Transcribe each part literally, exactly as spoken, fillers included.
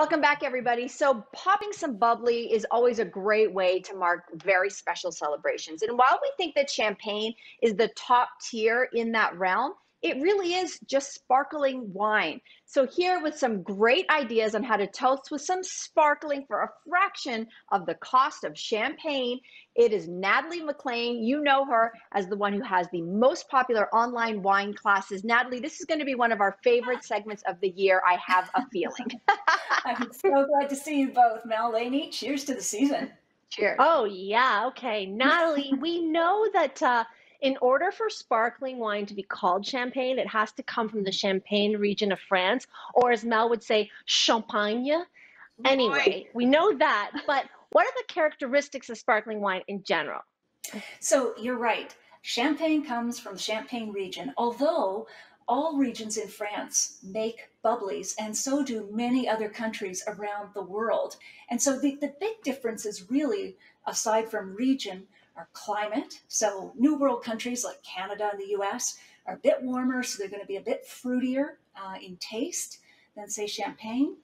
Welcome back, everybody. So popping some bubbly is always a great way to mark very special celebrations. And while we think that champagne is the top tier in that realm, it really is just sparkling wine. So here with some great ideas on how to toast with some sparkling for a fraction of the cost of champagne, it is Natalie McLean. You know her as the one who has the most popular online wine classes. Natalie, this is going to be one of our favorite segments of the year, I have a feeling. I'm so glad to see you both. Mel, Lainey, cheers to the season. Cheers. Oh, yeah. Okay. Natalie, we know that... Uh, in order for sparkling wine to be called champagne, it has to come from the Champagne region of France, or as Mel would say, champagne. Anyway, we know that, but what are the characteristics of sparkling wine in general? So you're right. Champagne comes from the Champagne region, although all regions in France make bubblies, and so do many other countries around the world. And so the, the big difference is really, aside from region, our climate. So New World countries like Canada and the U S are a bit warmer, so they're going to be a bit fruitier uh, in taste than, say, champagne.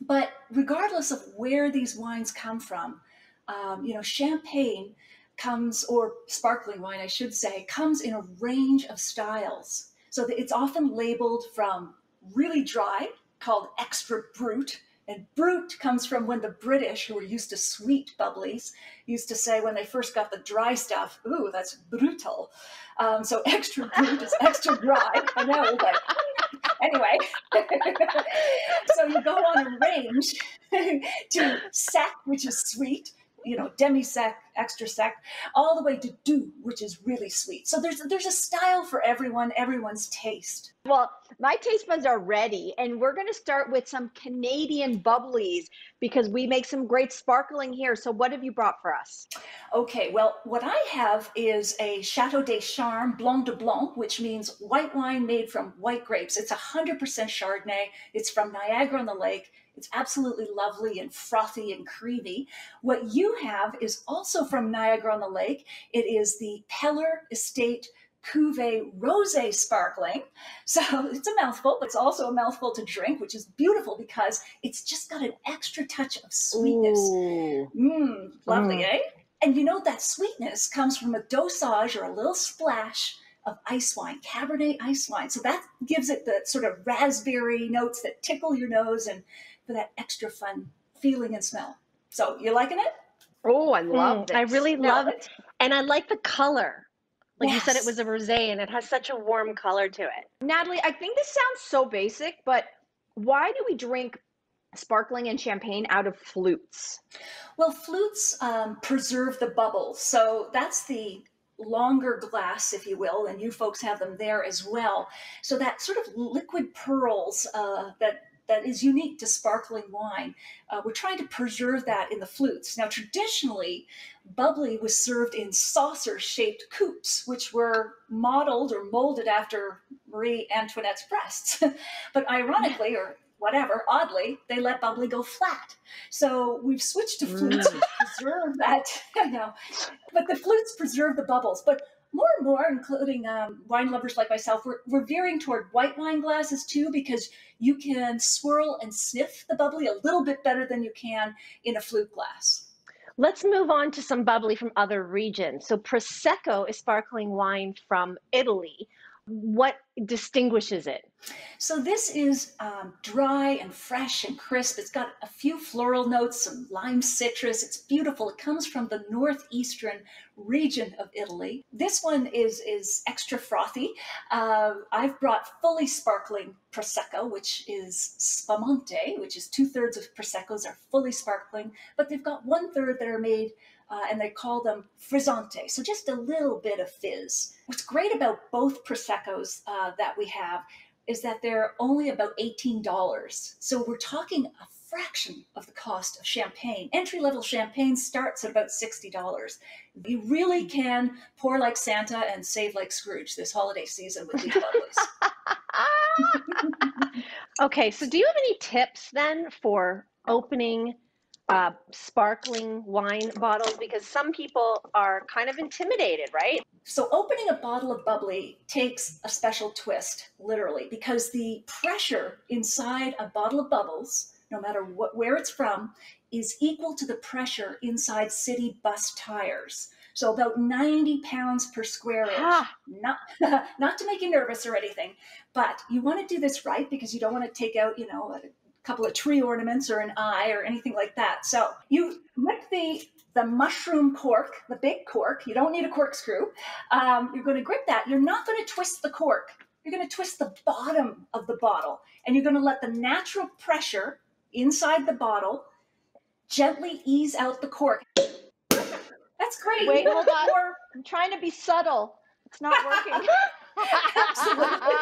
But regardless of where these wines come from, um, you know, champagne comes, or sparkling wine, I should say, comes in a range of styles. So it's often labeled from really dry, called extra brut. And brut comes from when the British, who were used to sweet bubblies, used to say when they first got the dry stuff, ooh, that's brutal. Um, so extra brut is extra dry. I know, but anyway. So you go on a range to sec, which is sweet, you know, demi-sec, extra sec, all the way to doux, which is really sweet. So there's there's a style for everyone, everyone's taste. Well, my taste buds are ready, and we're going to start with some Canadian bubblies because we make some great sparkling here. So what have you brought for us? Okay, well, what I have is a Chateau des Charmes Blanc de Blanc, which means white wine made from white grapes. It's one hundred percent Chardonnay. It's from Niagara-on-the-Lake. It's absolutely lovely and frothy and creamy. What you have is also from Niagara-on-the-Lake. It is the Peller Estate Cuvée Rosé Sparkling. So it's a mouthful, but it's also a mouthful to drink, which is beautiful because it's just got an extra touch of sweetness. Mmm, lovely, mm. eh? And you know that sweetness comes from a dosage or a little splash of ice wine, Cabernet ice wine. So that gives it the sort of raspberry notes that tickle your nose and for that extra fun feeling and smell. So you liking it? Oh, I love mm, it. I really love, love it. it. And I like the color. Like yes. You said, it was a rosé and it has such a warm color to it. Natalie, I think this sounds so basic, but why do we drink sparkling and champagne out of flutes? Well, flutes um, preserve the bubble. So that's the longer glass, if you will, and you folks have them there as well. So that sort of liquid pearls uh, that that is unique to sparkling wine. Uh, we're trying to preserve that in the flutes. Now, traditionally, bubbly was served in saucer-shaped coupes, which were modeled or molded after Marie Antoinette's breasts. But ironically, or whatever, oddly, they let bubbly go flat. So we've switched to flutes to preserve that. You know, but the flutes preserve the bubbles. But more and more, including um, wine lovers like myself, we're, we're veering toward white wine glasses too, because you can swirl and sniff the bubbly a little bit better than you can in a flute glass. Let's move on to some bubbly from other regions. So Prosecco is sparkling wine from Italy. What distinguishes it? So this is um, dry and fresh and crisp. It's got a few floral notes, some lime citrus. It's beautiful. It comes from the northeastern region of Italy. This one is, is extra frothy. Uh, I've brought fully sparkling Prosecco, which is Spumante, which is two-thirds of Proseccos are fully sparkling, but they've got one-third that are made Uh, and they call them frizzante, so just a little bit of fizz. What's great about both Proseccos uh, that we have is that they're only about eighteen dollars. So we're talking a fraction of the cost of champagne. Entry-level champagne starts at about sixty dollars. You really can pour like Santa and save like Scrooge this holiday season with these bubblies. Okay, so do you have any tips then for opening Uh, sparkling wine bottles, because some people are kind of intimidated, right? So opening a bottle of bubbly takes a special twist, literally, because the pressure inside a bottle of bubbles no matter what, where it's from, is equal to the pressure inside city bus tires. So about ninety pounds per square inch, ah. not, not to make you nervous or anything, but you want to do this right because you don't want to take out, you know, a couple of tree ornaments or an eye or anything like that. So you with the, the mushroom cork, the big cork, you don't need a corkscrew. Um, you're going to grip that. You're not going to twist the cork. You're going to twist the bottom of the bottle, and you're going to let the natural pressure inside the bottle gently ease out the cork. That's great. Wait, hold on. Or, I'm trying to be subtle. It's not working. Absolutely.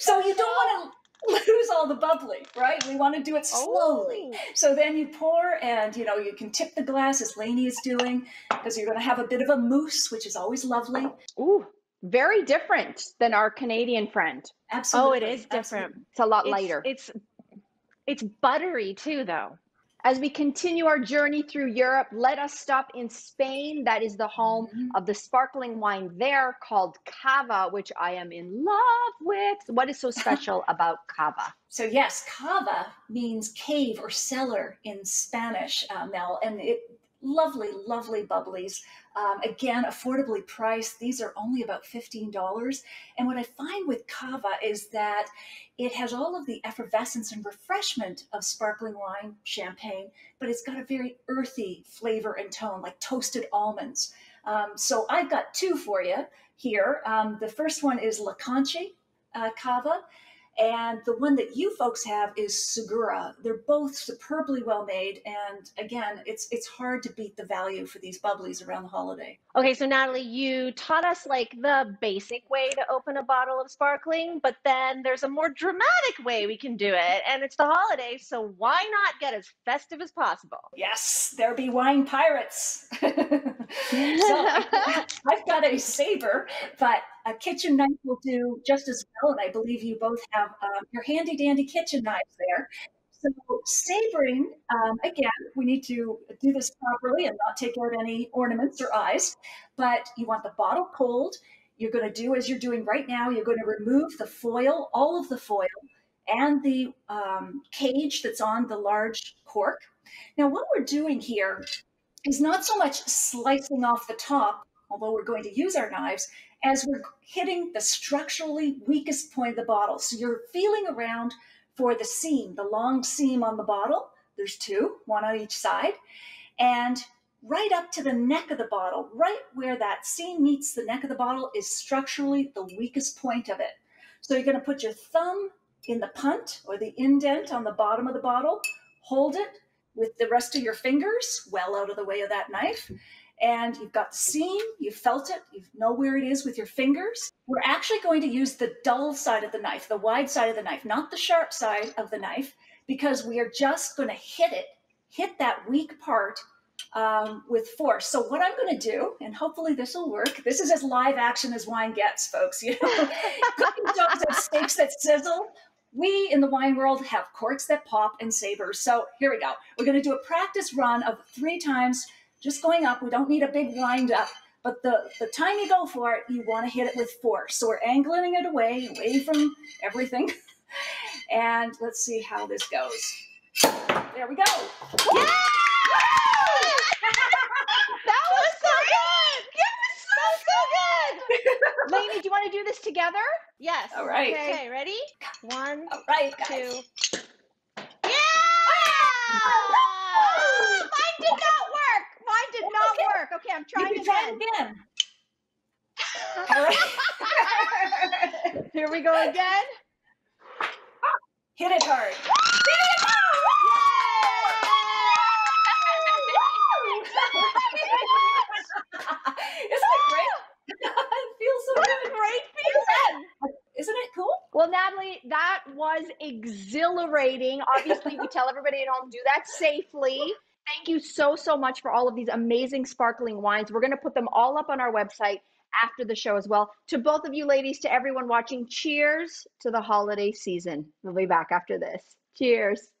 So you don't want to lose all the bubbling, right? We want to do it slowly. Oh. So then you pour, and you know you can tip the glass as Lainey is doing, because you're going to have a bit of a mousse, which is always lovely. Ooh, very different than our Canadian friend. Absolutely. Oh, it is different. Absolutely. It's a lot it's, lighter. It's it's buttery too, though. As we continue our journey through Europe, let us stop in Spain. That is the home mm-hmm. of the sparkling wine there called Cava, which I am in love with. What is so special about Cava? So yes, Cava means cave or cellar in Spanish, uh, Mel, and it lovely, lovely bubblies. Um, again, affordably priced. These are only about fifteen dollars. And what I find with Cava is that it has all of the effervescence and refreshment of sparkling wine, champagne, but it's got a very earthy flavor and tone, like toasted almonds. Um, so I've got two for you here. Um, the first one is La Conche uh, Cava. And the one that you folks have is Segura. They're both superbly well made. And again, it's it's hard to beat the value for these bubblies around the holiday. Okay, so Natalie, you taught us like the basic way to open a bottle of sparkling, but then there's a more dramatic way we can do it. And it's the holiday, so why not get as festive as possible? Yes, there be wine pirates. So I've got a saber, but a kitchen knife will do just as well, and I believe you both have um, your handy-dandy kitchen knives there. So savoring, um, again, we need to do this properly and not take out any ornaments or eyes, but you want the bottle cold. You're going to do as you're doing right now. You're going to remove the foil, all of the foil, and the um, cage that's on the large cork. Now, what we're doing here is not so much slicing off the top, although we're going to use our knives, as we're hitting the structurally weakest point of the bottle. So you're feeling around for the seam, the long seam on the bottle. There's two, one on each side. And right up to the neck of the bottle, right where that seam meets the neck of the bottle is structurally the weakest point of it. So you're going to put your thumb in the punt or the indent on the bottom of the bottle, hold it with the rest of your fingers well out of the way of that knife. And you've got the seam, you've felt it, you know where it is with your fingers. We're actually going to use the dull side of the knife, the wide side of the knife, not the sharp side of the knife, because we are just going to hit it, hit that weak part um, with force. So what I'm going to do, and hopefully this will work, this is as live action as wine gets, folks. You know, cooking jobs have steaks that sizzle. We in the wine world have corks that pop and sabers. So here we go. We're going to do a practice run of three times. Just going up, we don't need a big wind up, but the, the time you go for it, you want to hit it with force. So we're angling it away, away from everything. And let's see how this goes. There we go. Woo! Yeah! That was so good. That was so, so good. Lainey, do you want to do this together? Yes. All right. Okay, okay. Ready? One, All right, two. Guys. Yeah! Oh, mine did not work. Mine did not okay. work. Okay, I'm trying you can again. Try again. All right. Here we go again. Hit it hard. There you go. Isn't it great? It feels so what good. A great feeling. Isn't it cool? Well, Natalie, that was exhilarating. Obviously, we tell everybody at home, do that safely. Thank you so, so much for all of these amazing sparkling wines. We're going to put them all up on our website after the show as well. To both of you ladies, to everyone watching, cheers to the holiday season. We'll be back after this. Cheers.